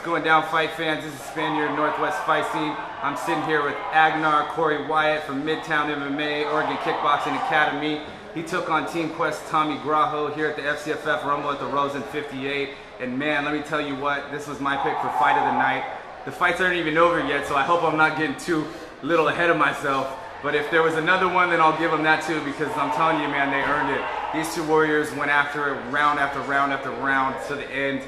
What's going down, fight fans? This is Spaniard, Northwest Fight Team. I'm sitting here with Agnar Corey Wyatt from Midtown MMA, Oregon Kickboxing Academy. He took on Team Quest Tommy Grajo here at the FCFF Rumble at the Roseland 58. And man, let me tell you what, this was my pick for fight of the night. The fights aren't even over yet, so I hope I'm not getting too little ahead of myself. But if there was another one, then I'll give them that too, because I'm telling you, man, they earned it. These two warriors went after it round after round after round to the end.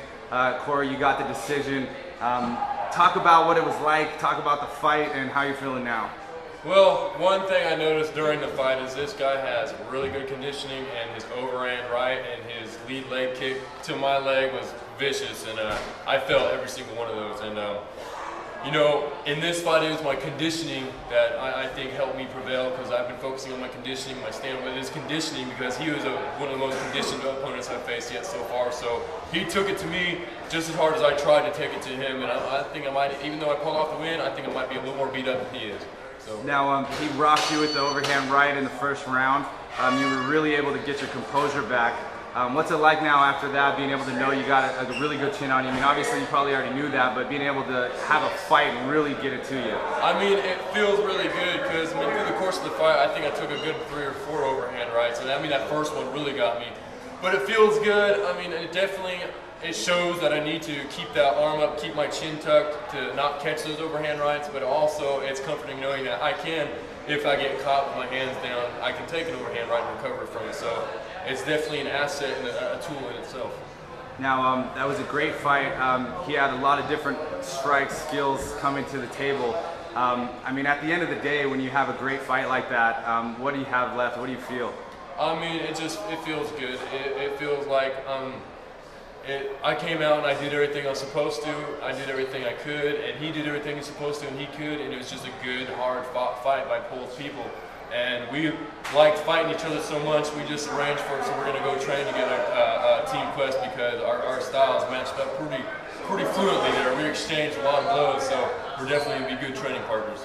Corey, you got the decision. Talk about what it was like, talk about the fight, and how you're feeling now. Well, one thing I noticed during the fight is this guy has really good conditioning, and his overhand right and his lead leg kick to my leg was vicious, and I felt every single one of those. And you know, in this fight, it was my conditioning that I think helped me prevail, because I've been focusing on my conditioning, my stand-up, but his conditioning, because he was one of the most conditioned opponents I've faced yet so far. So he took it to me just as hard as I tried to take it to him, and I think I might, even though I pulled off the win, I think I might be a little more beat up than he is. So. Now, he rocked you with the overhand right in the first round. You were really able to get your composure back. What's it like now after that, being able to know you got a really good chin on you? I mean, obviously you probably already knew that, but being able to have a fight and really get it to you. I mean, it feels really good, because I mean, through the course of the fight, I think I took a good 3 or 4 overhand rights, and I mean, that first one really got me. But it feels good. I mean, it definitely, it shows that I need to keep that arm up, keep my chin tucked to not catch those overhand rights, but also it's comforting knowing that I can, if I get caught with my hands down, I can take an overhand right and recover from it. So it's definitely an asset and a tool in itself. Now, that was a great fight. He had a lot of different strikes, skills coming to the table. I mean, at the end of the day, when you have a great fight like that, what do you have left? What do you feel? I mean, it feels good. It feels like I came out and I did everything I was supposed to. I did everything I could, and he did everything he was supposed to, and he could, and it was just a good, hard-fought fight by both people. And we liked fighting each other so much, we just arranged for it, so we're going to go train together, Team Quest, because our styles matched up pretty fluently there. We exchanged a lot of blows, so we're definitely going to be good training partners.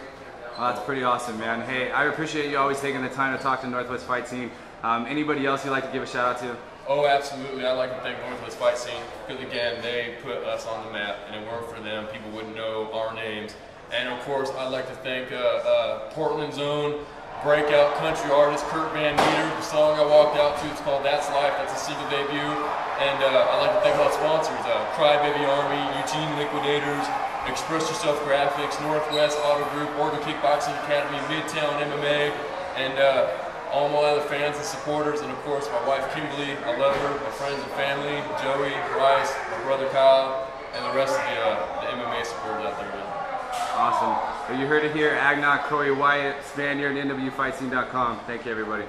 Well, that's pretty awesome, man. Hey, I appreciate you always taking the time to talk to Northwest Fight Team. Anybody else you'd like to give a shout-out to? Oh, absolutely. I'd like to thank Northwest Fight Scene, because again, they put us on the map, and it weren't for them, people wouldn't know our names. And of course, I'd like to thank Portland's own breakout country artist, Kurt Van Meter. The song I walked out to, it's called That's Life. That's a single debut. And I'd like to thank all the sponsors, Cry Baby Army, Eugene Liquidators, Express Yourself Graphics, Northwest Auto Group, Oregon Kickboxing Academy, Midtown MMA, and all my other fans and supporters, and of course my wife Kimberly. I love her, my friends and family, Joey, Bryce, my brother Kyle, and the rest of the MMA supporters out there. Awesome. Well, you heard it here, Agnar Corey Wyatt, Spaniard, NWFightscene.com. Thank you, everybody.